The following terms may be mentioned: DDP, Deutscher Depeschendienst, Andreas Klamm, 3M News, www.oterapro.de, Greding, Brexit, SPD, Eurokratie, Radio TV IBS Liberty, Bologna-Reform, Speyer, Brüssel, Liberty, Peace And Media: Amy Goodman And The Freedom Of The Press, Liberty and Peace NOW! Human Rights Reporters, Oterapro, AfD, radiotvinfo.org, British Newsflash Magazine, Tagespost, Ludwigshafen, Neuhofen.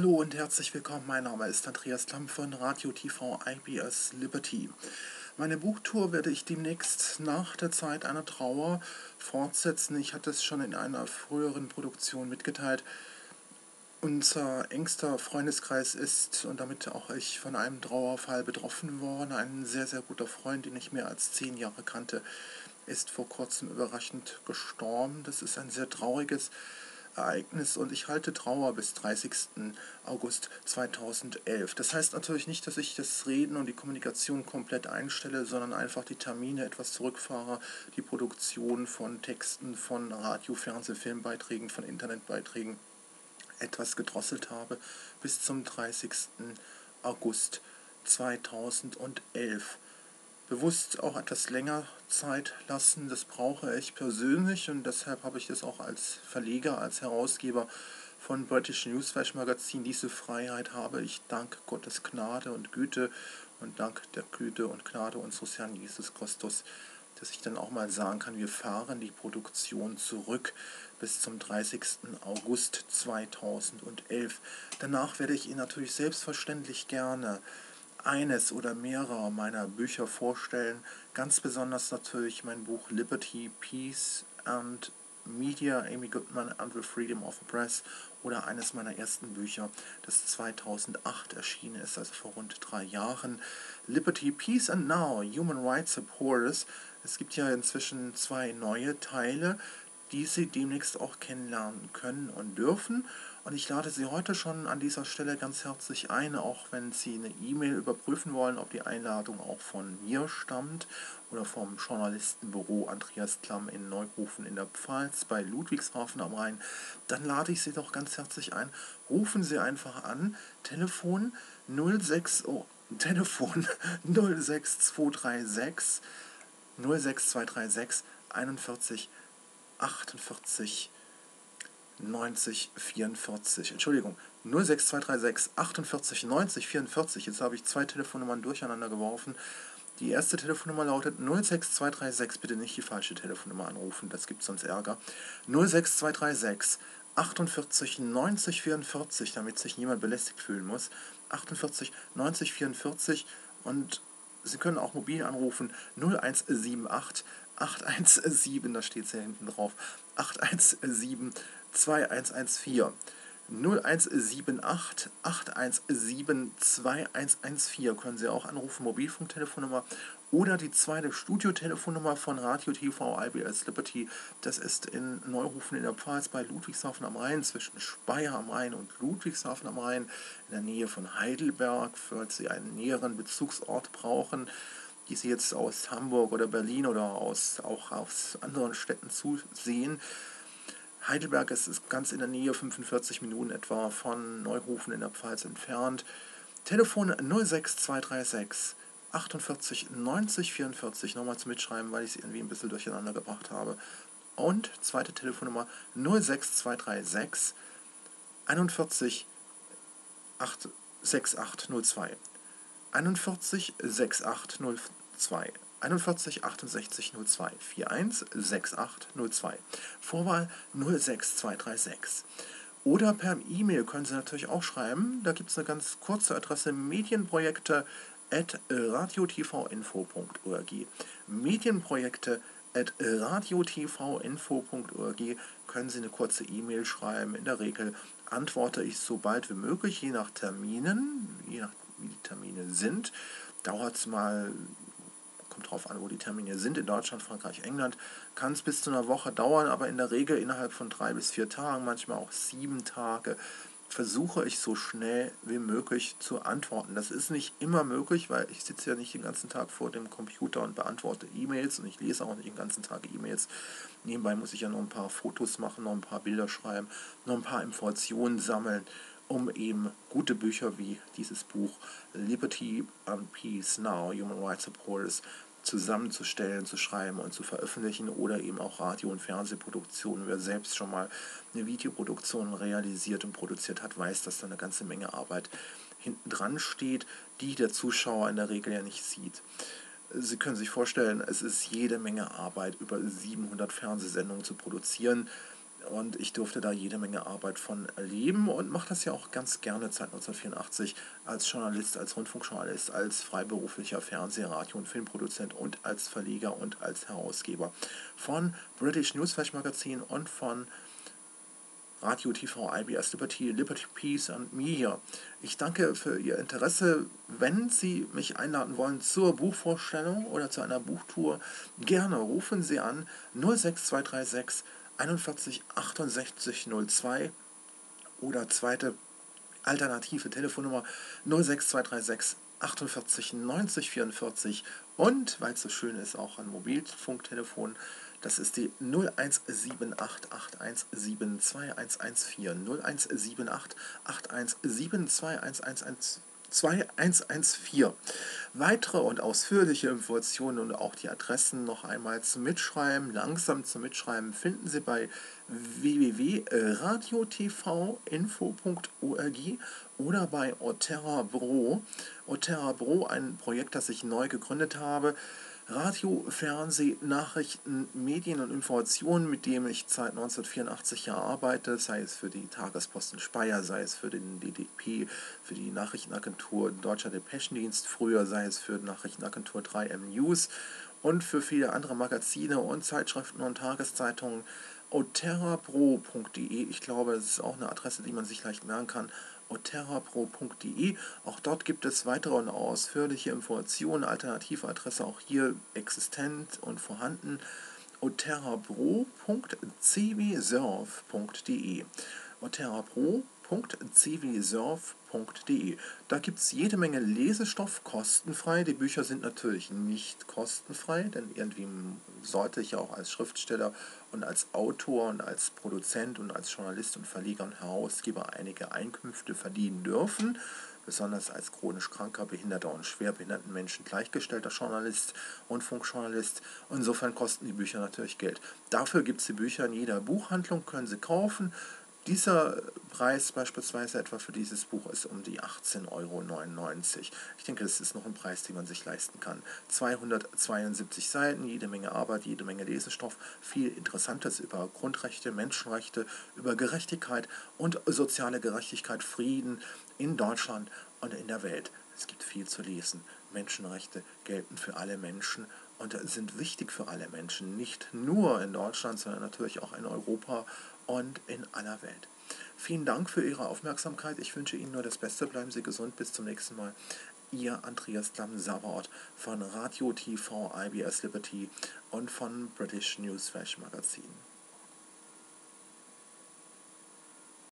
Hallo und herzlich willkommen, mein Name ist Andreas Klamm von Radio TV IBS Liberty. Meine Buchtour werde ich demnächst nach der Zeit einer Trauer fortsetzen. Ich hatte es schon in einer früheren Produktion mitgeteilt. Unser engster Freundeskreis ist und damit auch ich von einem Trauerfall betroffen worden. Ein sehr, sehr guter Freund, den ich mehr als 10 Jahre kannte, ist vor kurzem überraschend gestorben. Das ist ein sehr trauriges Ereignis und ich halte Trauer bis 30. August 2011. Das heißt natürlich nicht, dass ich das Reden und die Kommunikation komplett einstelle, sondern einfach die Termine etwas zurückfahre, die Produktion von Texten, von Radio-, Fernseh-, Filmbeiträgen, von Internetbeiträgen etwas gedrosselt habe, bis zum 30. August 2011. Bewusst auch etwas länger Zeit lassen, das brauche ich persönlich und deshalb habe ich das auch als Verleger, als Herausgeber von British Newsflash Magazine. Diese Freiheit habe ich dank Gottes Gnade und Güte und dank der Güte und Gnade unseres Herrn Jesus Christus, dass ich dann auch mal sagen kann, wir fahren die Produktion zurück bis zum 30. August 2011. Danach werde ich Ihnen natürlich selbstverständlich gerne eines oder mehrere meiner Bücher vorstellen. Ganz besonders natürlich mein Buch Liberty, Peace and Media: Amy Goodman and The Freedom of the Press oder eines meiner ersten Bücher, das 2008 erschienen ist, also vor rund 3 Jahren. Liberty, Peace and Now! Human Rights Reporters. Es gibt ja inzwischen 2 neue Teile, die Sie demnächst auch kennenlernen können und dürfen. Und ich lade Sie heute schon an dieser Stelle ganz herzlich ein, auch wenn Sie eine E-Mail überprüfen wollen, ob die Einladung auch von mir stammt oder vom Journalistenbüro Andreas Klamm in Neuhofen in der Pfalz bei Ludwigshafen am Rhein. Dann lade ich Sie doch ganz herzlich ein. Rufen Sie einfach an, Telefon 06236 41 90 44, Entschuldigung, 06236 48 90 44, jetzt habe ich 2 Telefonnummern durcheinander geworfen. Die erste Telefonnummer lautet 06236, bitte nicht die falsche Telefonnummer anrufen, das gibt sonst Ärger. 06236 48 90 44, damit sich niemand belästigt fühlen muss. 48 90 44 und Sie können auch mobil anrufen, 0178 817, da steht es ja hinten drauf, 817 2114. 0178 817 2114 können Sie auch anrufen, Mobilfunktelefonnummer oder die 2. Studiotelefonnummer von Radio TV IBS Liberty. Das ist in Neuhofen in der Pfalz bei Ludwigshafen am Rhein, zwischen Speyer am Rhein und Ludwigshafen am Rhein, in der Nähe von Heidelberg, falls Sie einen näheren Bezugsort brauchen, die Sie jetzt aus Hamburg oder Berlin oder auch aus anderen Städten zusehen. Heidelberg ist ganz in der Nähe, 45 Minuten etwa von Neuhofen in der Pfalz entfernt. Telefon 06236 48 90 44, nochmal zum Mitschreiben, weil ich es irgendwie ein bisschen durcheinander gebracht habe. Und zweite Telefonnummer 06236 41 6802. 41 6802. 41 68 02 41 68 02 Vorwahl 06236. Oder per E-Mail können Sie natürlich auch schreiben. Da gibt es eine ganz kurze Adresse: medienprojekte@radiotvinfo.org. medienprojekte@radiotvinfo.org können Sie eine kurze E-Mail schreiben. In der Regel antworte ich so bald wie möglich, je nach Terminen, je nach wie die Termine sind. Dauert es mal, kommt drauf an, wo die Termine sind, in Deutschland, Frankreich, England, kann es bis zu einer Woche dauern, aber in der Regel innerhalb von 3 bis 4 Tagen, manchmal auch 7 Tage, versuche ich so schnell wie möglich zu antworten. Das ist nicht immer möglich, weil ich sitze ja nicht den ganzen Tag vor dem Computer und beantworte E-Mails und ich lese auch nicht den ganzen Tag E-Mails. Nebenbei muss ich ja noch ein paar Fotos machen, noch ein paar Bilder schreiben, noch ein paar Informationen sammeln, um eben gute Bücher wie dieses Buch Liberty and Peace Now! Human Rights Reporters zusammenzustellen, zu schreiben und zu veröffentlichen oder eben auch Radio- und Fernsehproduktionen. Wer selbst schon mal eine Videoproduktion realisiert und produziert hat, weiß, dass da eine ganze Menge Arbeit hinten dran steht, die der Zuschauer in der Regel ja nicht sieht. Sie können sich vorstellen, es ist jede Menge Arbeit, über 700 Fernsehsendungen zu produzieren. und ich durfte da jede Menge Arbeit von erleben und mache das ja auch ganz gerne seit 1984 als Journalist, als Rundfunkjournalist, als freiberuflicher Fernseh-, Radio- und Filmproduzent und als Verleger und als Herausgeber von British Newsflash Magazine und von Radio TV IBS Liberty, Liberty, Peace and Media. Ich danke für Ihr Interesse. Wenn Sie mich einladen wollen zur Buchvorstellung oder zu einer Buchtour, gerne rufen Sie an 06236 41 68 02 oder zweite alternative Telefonnummer 06236 48 90 44 und, weil es so schön ist, auch ein Mobilfunktelefon. Das ist die 01788172114, 01788172114. Weitere und ausführliche Informationen und auch die Adressen noch einmal zum Mitschreiben, langsam zum Mitschreiben, finden Sie bei www.radiotvinfo.org oder bei Oterapro. Oterapro, ein Projekt, das ich neu gegründet habe. Radio, Fernsehen, Nachrichten, Medien und Informationen, mit dem ich seit 1984 Jahren arbeite, sei es für die Tagespost in Speyer, sei es für den DDP, für die Nachrichtenagentur Deutscher Depeschendienst, früher sei es für die Nachrichtenagentur 3M News und für viele andere Magazine und Zeitschriften und Tageszeitungen. Oterapro.de, ich glaube, es ist auch eine Adresse, die man sich leicht merken kann. Oterapro.de. Auch dort gibt es weitere und ausführliche Informationen, alternative Adresse auch hier existent und vorhanden. Oterapro.cwsurf.de. Oterapro.cwsurf.de. Da gibt es jede Menge Lesestoff kostenfrei. Die Bücher sind natürlich nicht kostenfrei, denn irgendwie sollte ich ja auch als Schriftsteller und als Autor und als Produzent und als Journalist und Verleger und Herausgeber einige Einkünfte verdienen dürfen. Besonders als chronisch kranker, behinderter und schwerbehinderten Menschen gleichgestellter Journalist, Rundfunkjournalist. Insofern kosten die Bücher natürlich Geld. Dafür gibt es die Bücher in jeder Buchhandlung, können Sie kaufen. Dieser Preis beispielsweise etwa für dieses Buch ist um die 18,99 Euro. Ich denke, das ist noch ein Preis, den man sich leisten kann. 272 Seiten, jede Menge Arbeit, jede Menge Lesestoff, viel Interessantes über Grundrechte, Menschenrechte, über Gerechtigkeit und soziale Gerechtigkeit, Frieden in Deutschland und in der Welt. Es gibt viel zu lesen. Menschenrechte gelten für alle Menschen und sind wichtig für alle Menschen. Nicht nur in Deutschland, sondern natürlich auch in Europa und in aller Welt. Vielen Dank für Ihre Aufmerksamkeit. Ich wünsche Ihnen nur das Beste. Bleiben Sie gesund. Bis zum nächsten Mal. Ihr Andreas Klamm von Radio TV IBS Liberty und von British Newsflash Magazine.